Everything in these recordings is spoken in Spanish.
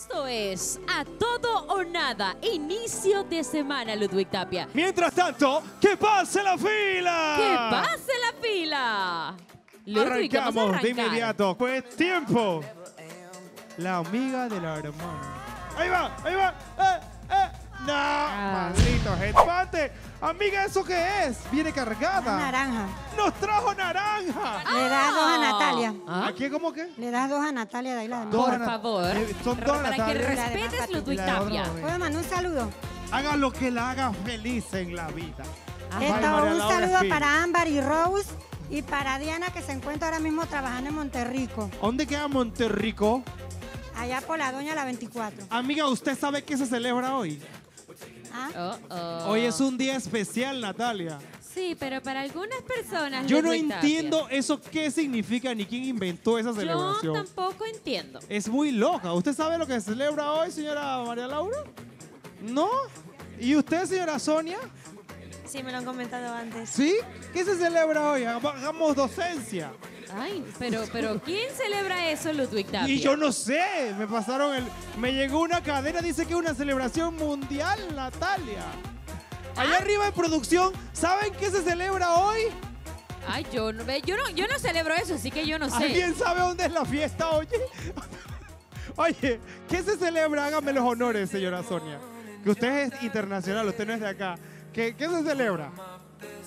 Esto es A Todo o Nada, inicio de semana, Ludwig Tapia. Mientras tanto, ¡que pase la fila! ¡Que pase la fila! Ludwig, arrancamos de inmediato, pues tiempo. La amiga de la hermana. ¡Ahí va, ahí va! ¡No! ¡Maldito empate! Amiga, ¿eso qué es? Viene cargada. Una naranja. ¡Nos trajo naranja! Le das dos a Natalia. ¿A quién cómo qué? Le das dos a Natalia de ahí la demás. Por favor. Son dos para que respetes lo tuitapia. Puedo mandar un saludo. Haga lo que la haga feliz en la vida. Un saludo para Ámbar y Rose y para Diana, que se encuentra ahora mismo trabajando en Monterrico. ¿Dónde queda Monterrico? Allá por la Doña la 24. Amiga, ¿usted sabe qué se celebra hoy? Hoy es un día especial, Natalia. Sí, pero para algunas personas... Yo no entiendo eso, qué significa ni quién inventó esa celebración. Yo tampoco entiendo. Es muy loca. ¿Usted sabe lo que se celebra hoy, señora María Laura? ¿No? ¿Y usted, señora Sonia? Sí, me lo han comentado antes. ¿Sí? ¿Qué se celebra hoy? Hagamos docencia. Ay, pero ¿quién celebra eso, Ludwig Tapia? Y yo no sé, me pasaron me llegó una cadena, dice que es una celebración mundial, Natalia. Allá arriba en producción, ¿saben qué se celebra hoy? Ay, yo no celebro eso, así que yo no sé. ¿Alguien sabe dónde es la fiesta, oye? Oye, ¿qué se celebra? Hágame los honores, señora Sonia. Que usted es internacional, usted no es de acá. ¿Qué se celebra?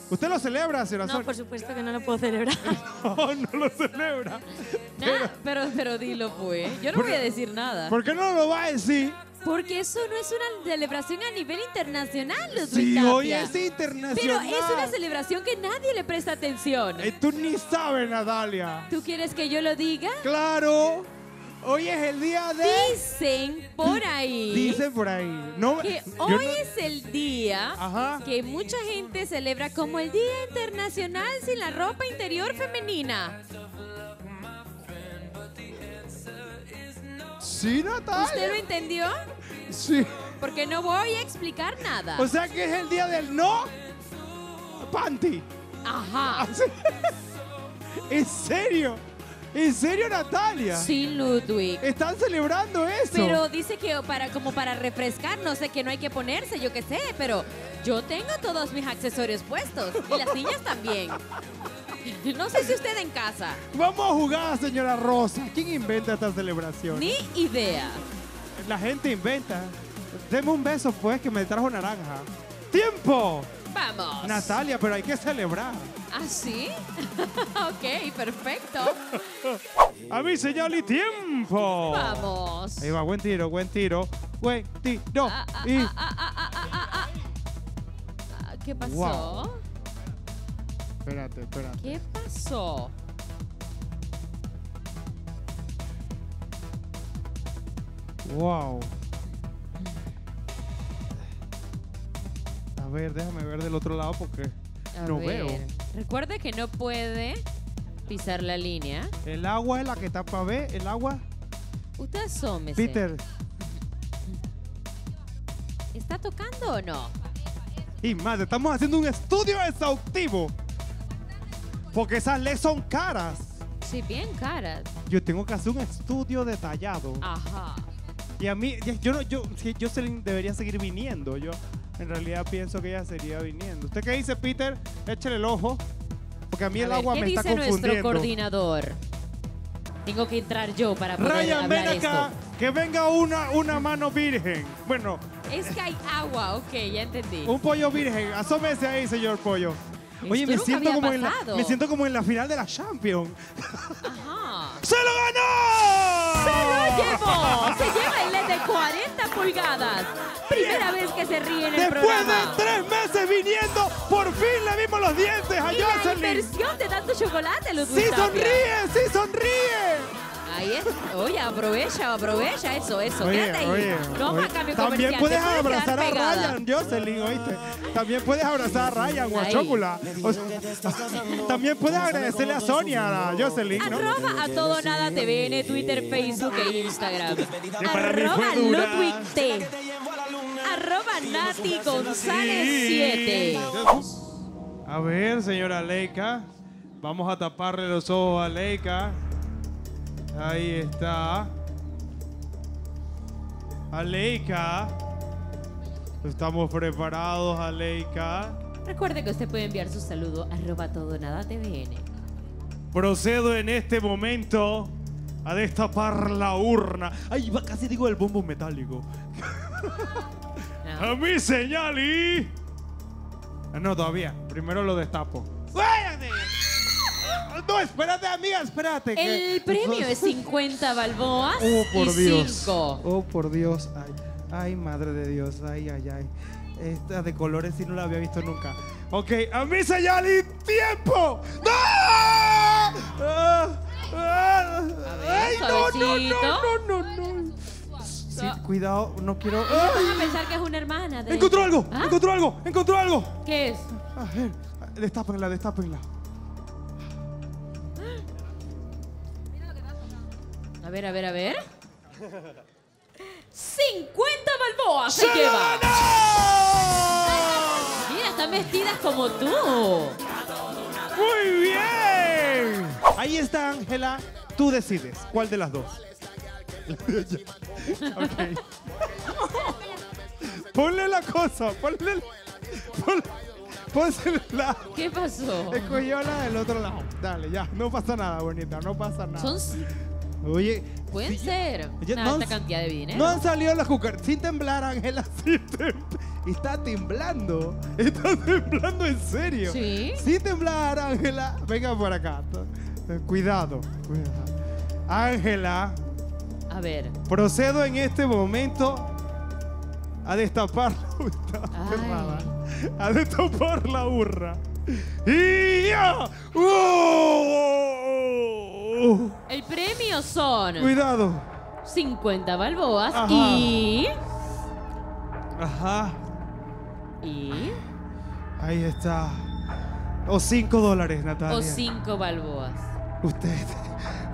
¿Usted lo celebra, señora Sonia? No, por supuesto que no lo puedo celebrar. No, no lo celebra. Pero dilo, pues. Yo no voy a decir nada. ¿Por qué no lo va a decir? Porque eso no es una celebración a nivel internacional, Ludwig Tapia. Sí, hoy es internacional. Pero es una celebración que nadie le presta atención. Tú ni sabes, Natalia. ¿Tú quieres que yo lo diga? ¡Claro! Hoy es el día de... Dicen por ahí. No, que hoy no... es el día que mucha gente celebra como el Día Internacional sin la ropa interior femenina. Sí, Natalia. ¿Usted lo entendió? Sí. Porque no voy a explicar nada. O sea que es el día del no... panty. Ajá. ¿En serio? ¿En serio, Natalia? Sí, Ludwig. Están celebrando eso. Pero dice que como para refrescar, no sé, que no hay que ponerse, yo qué sé, pero yo tengo todos mis accesorios puestos y las niñas también. No sé si usted en casa. Vamos a jugar, señora Rosa. ¿Quién inventa esta celebración? Ni idea. La gente inventa. Deme un beso, pues, que me trajo naranja. ¡Tiempo! ¡Vamos! Natalia, pero hay que celebrar. ¿Ah, sí? Ok, perfecto. A mí, señor, y tiempo. ¡Vamos! Ahí va, buen tiro, buen tiro. Buen tiro. ¿Qué pasó? Wow. Espérate, espérate. ¿Qué pasó? Wow. A ver, déjame ver del otro lado porque no veo. Recuerde que no puede pisar la línea. El agua es la que tapa, ¿ve? El agua. Usted asómese. Peter. ¿Está tocando o no? Y más, estamos haciendo un estudio exhaustivo. Porque esas leyes son caras. Sí, bien caras. Yo tengo que hacer un estudio detallado. Ajá. Y a mí, yo debería seguir viniendo, yo... En realidad pienso que ella sería viniendo. ¿Usted qué dice, Peter? Échale el ojo. Porque a mí el agua me está confundiendo. ¿Qué dice nuestro coordinador? Tengo que entrar yo para poder Ryan, hablar ven acá. Esto. Que venga una mano virgen. Bueno. Es que hay agua. Ok, ya entendí. Un pollo virgen. Asómese ahí, señor pollo. Oye, me siento como en la final de la Champions. Ajá. ¡Se lo ganó! ¡Se lo llevó! Se lleva el LED de 40 pulgadas. Primera vez que se ríe en el programa. Después de 3 meses viniendo, por fin le vimos los dientes a Jocelyn. Y la inversión de tanto chocolate, Ludwig Tapia. ¡Sí sonríe, sí sonríe! Ahí es. Oye, aprovecha, aprovecha. Eso. Oye, quédate ahí. Oye, toma cambio comercial. También puedes abrazar a Ryan, Jocelyn, ¿oíste? También puedes abrazar a Ryan, guachócula. O sea, también puedes agradecerle a Sonia, a Jocelyn, ¿no? Arroba A Todo Nada TVN, Twitter, Facebook e Instagram. Arroba Ludwig T. Arroba Nati González 7. A ver, señora Leica. Vamos a taparle los ojos a Leica. Ahí está. Aleika. Estamos preparados, Aleika. Recuerde que usted puede enviar su saludo @todonadatvn. Procedo en este momento a destapar la urna. Ay, casi digo el bombo metálico. No. A mi señal y... No, todavía. Primero lo destapo. ¡Váyate! No, espérate, amiga, espérate. El premio es 50 balboas y 5. Oh, por Dios. Ay, ay, madre de Dios. Ay, ay, ay. Esta de colores sí no la había visto nunca. Ok, a mi señal y tiempo. ¡No! ¡Ay, no! Sí, cuidado, no quiero... Vas a pensar que es una hermana. ¡Encontró algo! ¿Ah? ¡Encontró algo! ¡Encontró algo! ¿Qué es? A ver, destápenla, destápenla. A ver, a ver, a ver. 50 balboas se lleva. Mira, están vestidas como tú. ¡Muy bien! Ahí está, Ángela. Tú decides cuál de las dos. Okay. Ponle la cosa, pónsela. ¿Qué pasó? Escogió la del otro lado. Dale, ya, no pasa nada, bonita, no pasa nada. Son... Oye, pueden ser una alta cantidad de dinero. No han salido las cucarachas. Sin temblar, Ángela, está temblando. Está temblando en serio. Sí. Sin temblar, Ángela. Venga por acá. Cuidado, cuidado. Ángela. A ver. Procedo en este momento a destapar la urna. ¡Y ya! ¡Oh! El premio son... Cuidado. 50 balboas. Ajá. Y... Ajá. Y... Ahí está. O $5, Natalia. O 5 balboas. Usted...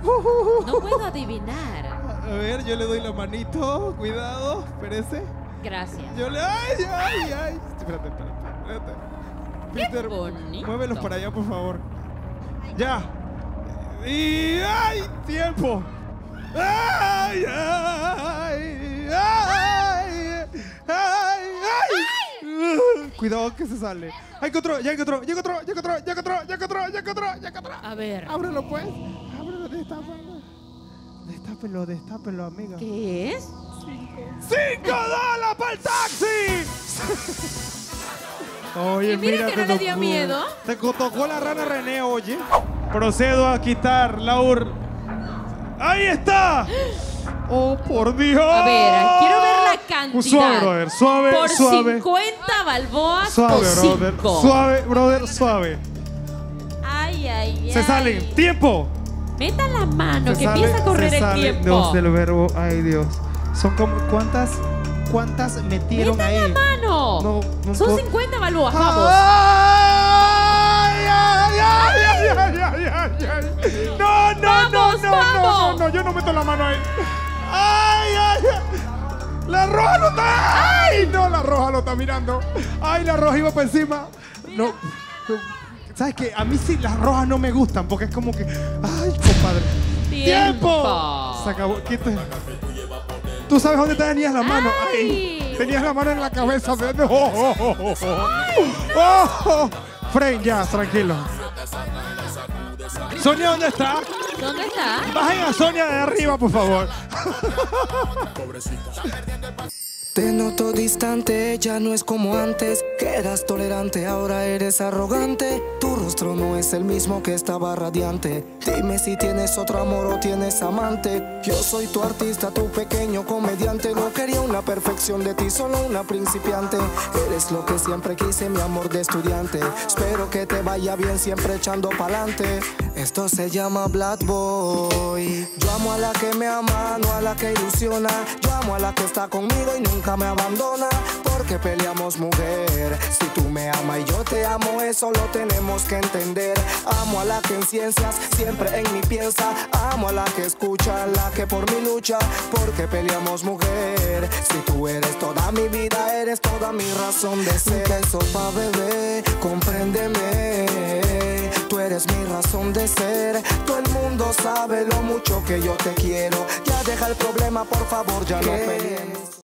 No puedo adivinar. A ver, yo le doy la manito. Cuidado, espérese. Gracias. Yo le... ¡Ay, ay, ay! Espérate, espérate, espérate. Peter, muévelos para allá, por favor. ¡Ya! ¡Y... ¡Ay! ¡Tiempo! ¡Ay, ay, ay! ¡Ay, ay! Cuidado que se sale. ¡Ay, encontró! ¡Ya encontró! ¡Ya encontró! ¡Ya encontró! ¡Ya encontró! ¡Ya encontró! ¡Ya encontró! ¡Ya encontró! A ver. Ábrelo, pues. Ábrelo de esta mano. Destápelo, destápelo, amiga. ¿Qué es? 5 dólares para el taxi. Oye, mira, que no le dio miedo. Te tocó la rana René, oye. Procedo a quitar la urna. ¡Ahí está! ¡Oh, por Dios! A ver, quiero ver la cantidad. Suave, brother, suave, por suave. 50 balboas. Suave, brother, 5. Suave, brother, suave. Ay, ay, ay. Se salen. ¡Tiempo! Metan la mano, que empieza a correr el tiempo. Dios del verbo, ay Dios. Son como, ¿cuántas metieron ahí? ¡Metan la mano! No, no, son 50 balboas, vamos. ¡Ay, ay, ay, ay, ay, ay, ay! ¡No, no, no, no, no, no! Yo no meto la mano ahí. ¡Ay, ay, ay! ¡La roja no está! ¡Ay, no, la roja lo está mirando! ¡Ay, la roja iba por encima! No. ¿Sabes qué? A mí sí las rojas no me gustan porque es como que... ¡Ay, compadre! ¡Tiempo! Se acabó. ¿Tú sabes dónde tenías la mano? ¡Ay! Ay, tenías la mano en la cabeza. ¡Oh, oh, oh, oh! ¡Oh, oh! Fren, ya, tranquilo. Sonia, ¿dónde está? ¿Dónde está? Bajen a Sonia de arriba, por favor. Te noto distante, ya no es como antes, que eras tolerante, ahora eres arrogante. Tu rostro no es el mismo que estaba radiante. Dime si tienes otro amor o tienes amante. Yo soy tu artista, tu pequeño comediante. No quería una perfección de ti, solo una principiante. Eres lo que siempre quise, mi amor de estudiante. Espero que te vaya bien, siempre echando pa'lante. Esto se llama Black Boy. Yo amo a la que me ama, no a la que ilusiona. Yo amo a la que está conmigo y nunca me abandona. Porque peleamos, mujer. Si tú me amas y yo te amo, eso lo tenemos que entender. Amo a la que en ciencias siempre en mí piensa. Amo a la que escucha, la que por mí lucha. Porque peleamos, mujer. Si tú eres toda mi vida, eres toda mi razón de ser. Queso pa' bebé, compréndeme. Tú eres mi razón de ser. Todo el mundo sabe lo mucho que yo te quiero. Ya deja el problema, por favor, ya no pelees.